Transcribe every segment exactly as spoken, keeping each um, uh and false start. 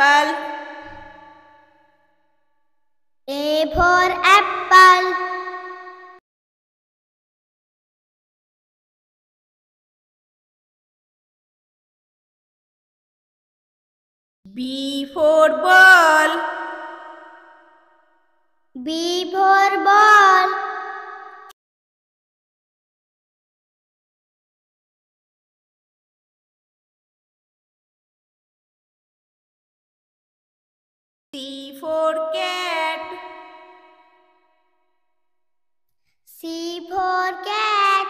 apple. A for apple. B for ball. B for ball. C for cat. C for cat.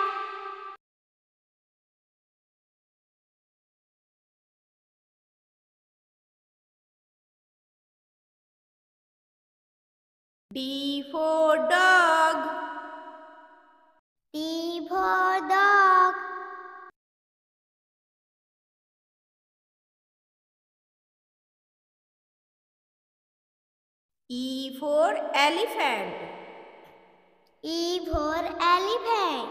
D for dog. D for dog. E for elephant. E for elephant.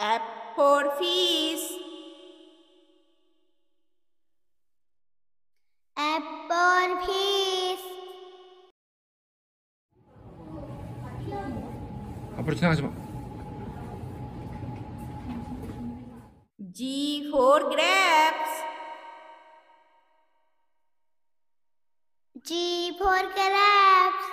F for fish. F for fish. 앞으로 지나가지 마. G for grapes. G for grapes.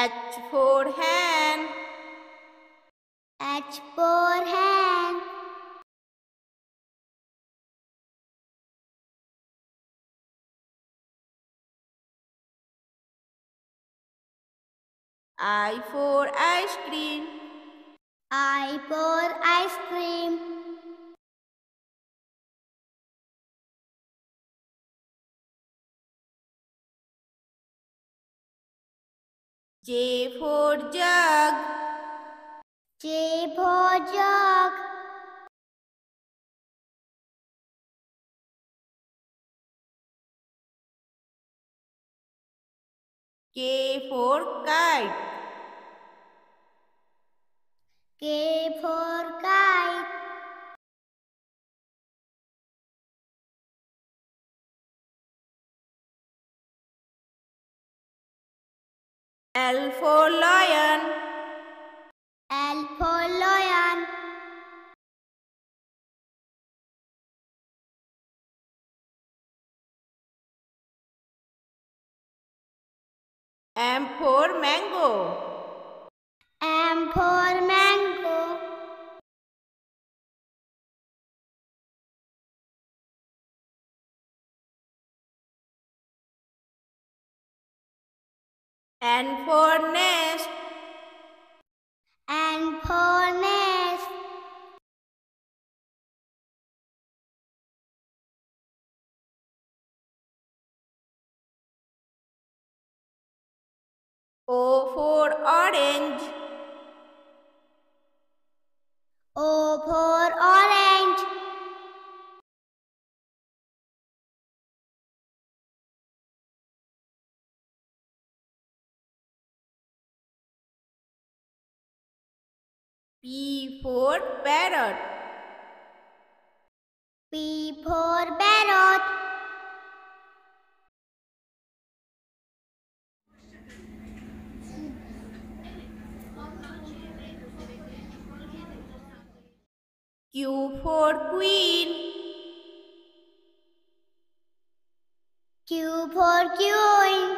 H for hand. H for hand. I for ice cream. I for ice cream. J for jug. J for jug. K for kite. K for kite. L for lion. L for lion. M for mango. M for mango. N for nest. N for nest. O for orange. O for orange. P for parrot. P for parrot. Q for queen. Q for queen.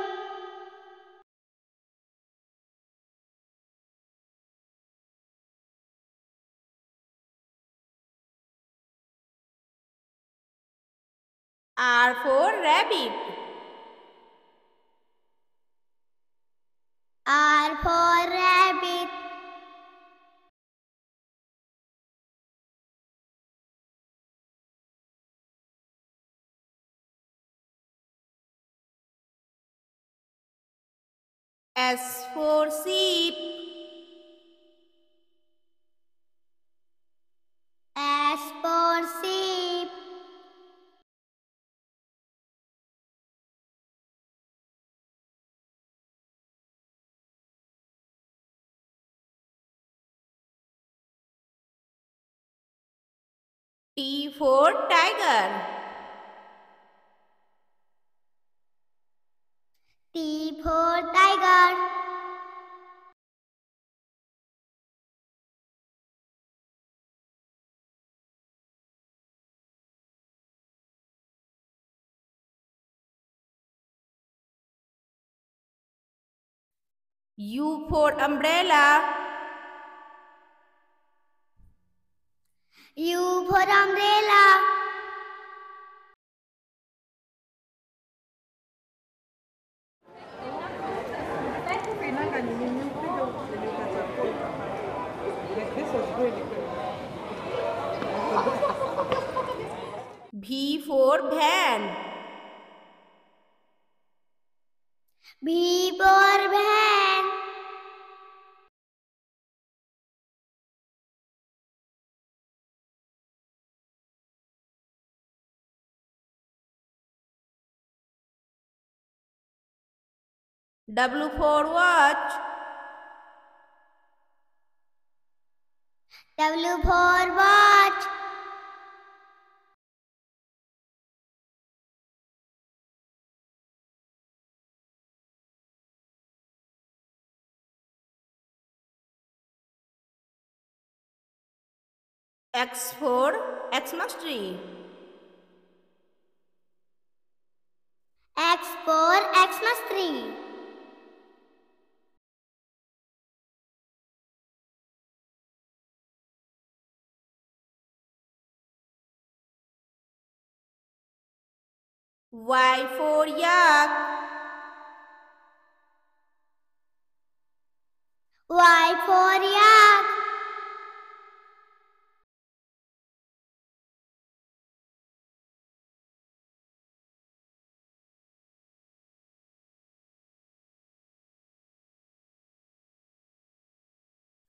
R for rabbit. R for rabbit. S for sheep. S for sheep. T for tiger. T for tiger. U for umbrella. U for umbrella. V for van. V for van. W for watch. W for watch. X for Xmas tree. X for Xmas tree. Y for yak. Y for yak.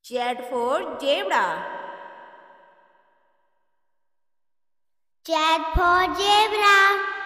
Z for zebra. Z for zebra.